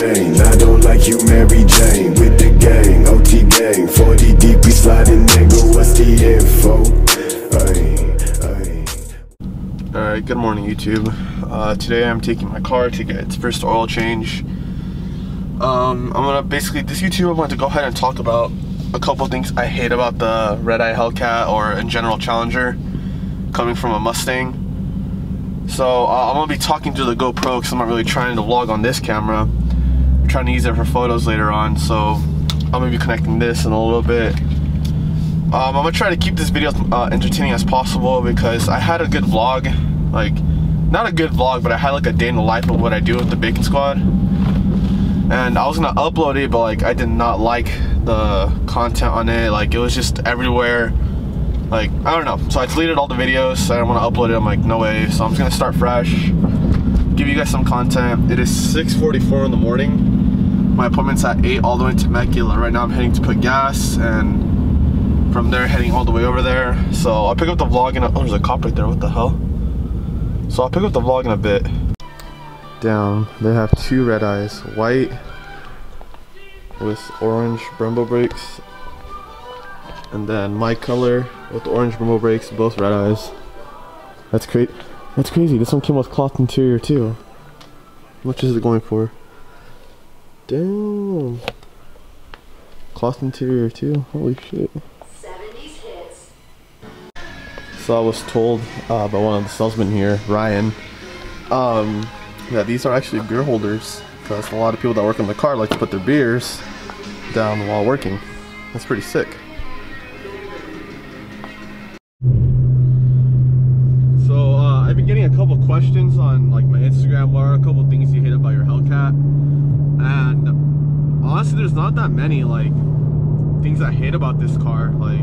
Jane. I don't like you, Mary Jane. With the gang, OT gang, 40 deep, we sliding, nigga. What's the info? All right, good morning, YouTube. Today I'm taking my car to get its first oil change. I'm gonna basically, this YouTube, I want to go ahead and talk about a couple things I hate about the Red Eye Hellcat, or in general Challenger, coming from a Mustang. So I'm going to be talking to the GoPro because I'm not really trying to vlog on this camera. I'm trying to use it for photos later on, so I'm going to be connecting this in a little bit. I'm going to try to keep this video entertaining as possible because I had a good vlog. Like, not a good vlog, but I had like a day in the life of what I do with the Bacon Squad. And I was going to upload it, but like I did not like the content on it. Like, it was just everywhere. Like, I don't know, so I deleted all the videos. I don't want to upload it. I'm like, no way. So I'm just gonna start fresh, give you guys some content. It is 6:44 in the morning. My appointment's at 8, all the way in Temecula. Right now I'm heading to put gas, and from there heading all the way over there. So I'll pick up the vlog in a, oh, there's a cop right there, what the hell. So I'll pick up the vlog in a bit. Down, they have two red eyes, white with orange Brembo brakes, and then my color with the orange Brembo brakes, both red eyes. That's great. That's crazy. This one came with cloth interior too. How much is it going for? Damn. Cloth interior too. Holy shit. 70s hits. So I was told by one of the salesmen here, Ryan, that these are actually beer holders, because a lot of people that work in the car like to put their beers down while working. That's pretty sick. Questions on like my Instagram, what are a couple things you hate about your Hellcat? And honestly, there's not that many like things I hate about this car. Like,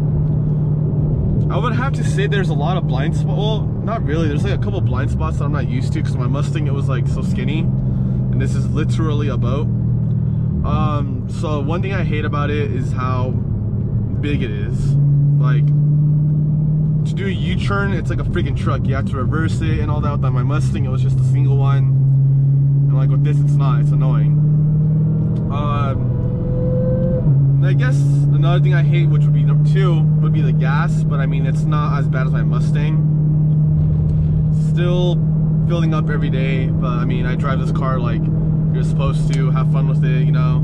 I would have to say there's a lot of blind spots. Well, not really. There's like a couple blind spots that I'm not used to, because my Mustang, it was like so skinny, and this is literally a boat. So one thing I hate about it is how big it is. Like, to do a U-turn, it's like a freaking truck. You have to reverse it and all that. With my Mustang, it was just a single one, and like with this, it's not. It's annoying. I guess another thing I hate, which would be number 2, would be the gas. But I mean, it's not as bad as my Mustang. Still filling up every day, but I mean, I drive this car like you're supposed to. Have fun with it, you know.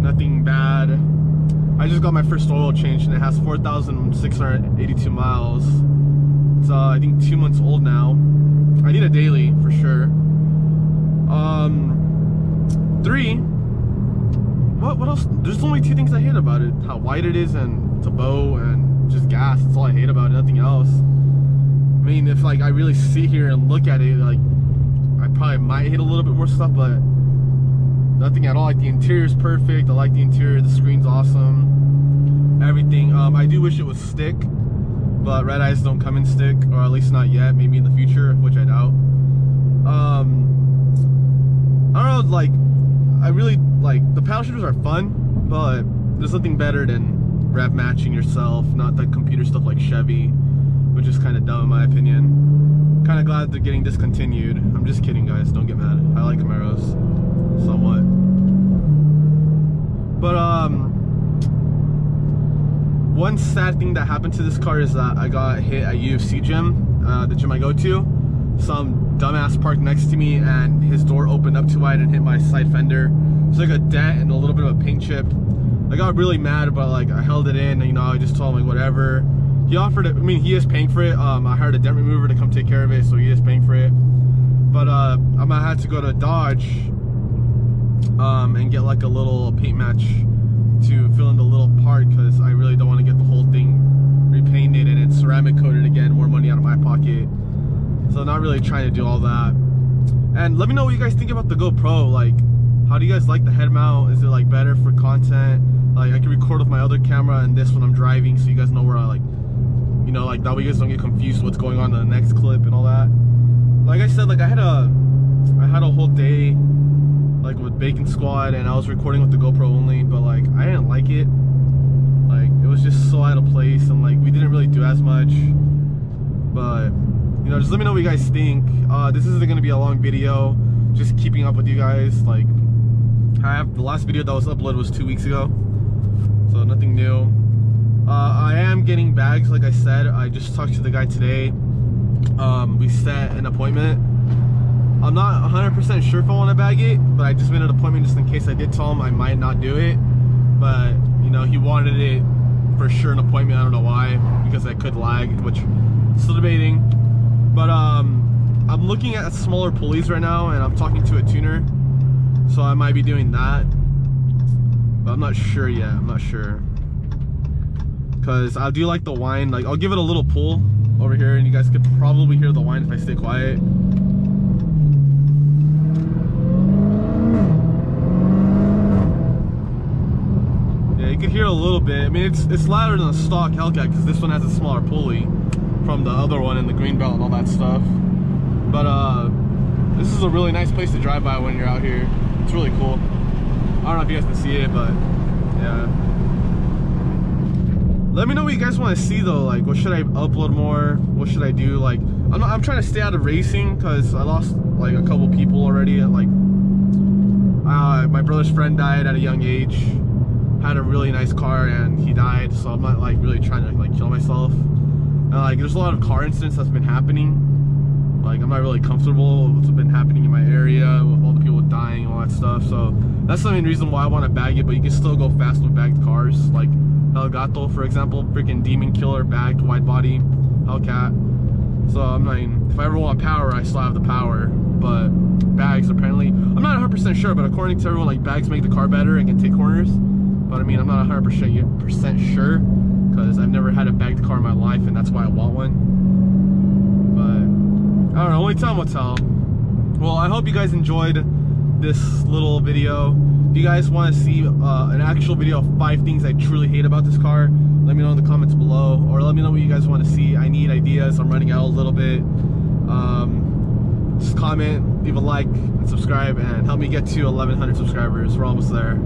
Nothing bad. I just got my first oil change, and it has 4,682 miles. It's I think 2 months old now. I need a daily for sure. 3. What else? There's only 2 things I hate about it: how wide it is, and it's a bow, and just gas. That's all I hate about it. Nothing else. I mean, if like I really sit here and look at it, like I probably might hate a little bit more stuff, but nothing at all. Like, the interior's perfect. I like the interior. The screen's awesome. Everything. I do wish it was stick, but red eyes don't come in stick, or at least not yet. Maybe in the future, which I doubt. I don't know. Like, I really like the paddle shifters are fun, but there's nothing better than rev matching yourself, not the computer stuff like Chevy, which is kind of dumb in my opinion. Kind of glad they're getting discontinued. I'm just kidding, guys. Don't get mad. I like Camaros. Somewhat, but one sad thing that happened to this car is that I got hit at UFC gym, the gym I go to. Some dumbass parked next to me, and his door opened up too wide and hit my side fender. It's like a dent and a little bit of a paint chip. I got really mad, but like I held it in, and, you know, I just told him like whatever. He offered it. I mean, he is paying for it. I hired a dent remover to come take care of it, so he is paying for it. But I'm gonna have to go to Dodge and get like a little paint match to fill in the little part, because I really don't want to get the whole thing repainted and it's ceramic coated again. More money out of my pocket, so not really trying to do all that. And let me know what you guys think about the GoPro. Like, how do you guys like the head mount? Is it like better for content? Like, I can record with my other camera and this when I'm driving, so you guys know where I like, you know, like that way you guys don't get confused what's going on in the next clip and all that. Like I said, like I had a whole day like with Bacon Squad, and I was recording with the GoPro only, but like I didn't like it. Like, it was just so out of place, and like we didn't really do as much. But, you know, just let me know what you guys think. This isn't gonna be a long video, just keeping up with you guys. Like, The last video that was uploaded was 2 weeks ago, so nothing new. I am getting bags, like I said. I just talked to the guy today. We set an appointment. I'm not 100% sure if I want to bag it, but I just made an appointment just in case. I did tell him I might not do it, but you know, he wanted it for sure an appointment. I don't know why, because I could lag, which I'm still debating. But I'm looking at smaller pulleys right now, and I'm talking to a tuner, so I might be doing that, but I'm not sure yet. I'm not sure, because I do like the whine. Like, I'll give it a little pull over here, and you guys could probably hear the whine if I stay quiet. Yeah, you could hear a little bit. I mean, it's louder than a stock Hellcat, because this one has a smaller pulley from the other one and the green belt and all that stuff. But this is a really nice place to drive by when you're out here. It's really cool. I don't know if you guys can see it, but yeah. Let me know what you guys want to see though. Like, what should I upload more? What should I do? Like, I'm trying to stay out of racing, because I lost like a couple people already. Like, my brother's friend died at a young age. Had a really nice car and he died, so I'm not like really trying to like kill myself. Like, there's a lot of car incidents that's been happening. Like, I'm not really comfortable with what's been happening in my area with all the people dying and all that stuff. So that's the main reason why I want to bag it. But you can still go fast with bagged cars, like Elgato, for example, freaking demon killer, bagged, wide body, Hellcat. So I'm not even, if I ever want power, I still have the power. But bags, apparently, I'm not 100% sure, but according to everyone, like, bags make the car better and can take corners. But I mean, I'm not 100% sure, because I've never had a bagged car in my life, and that's why I want one. But I don't know, only time will tell. Well, I hope you guys enjoyed this little video. If you guys want to see an actual video of 5 things I truly hate about this car, let me know in the comments below, or let me know what you guys want to see. I need ideas. I'm running out a little bit. Just comment, leave a like, and subscribe, and help me get to 1,100 subscribers. We're almost there.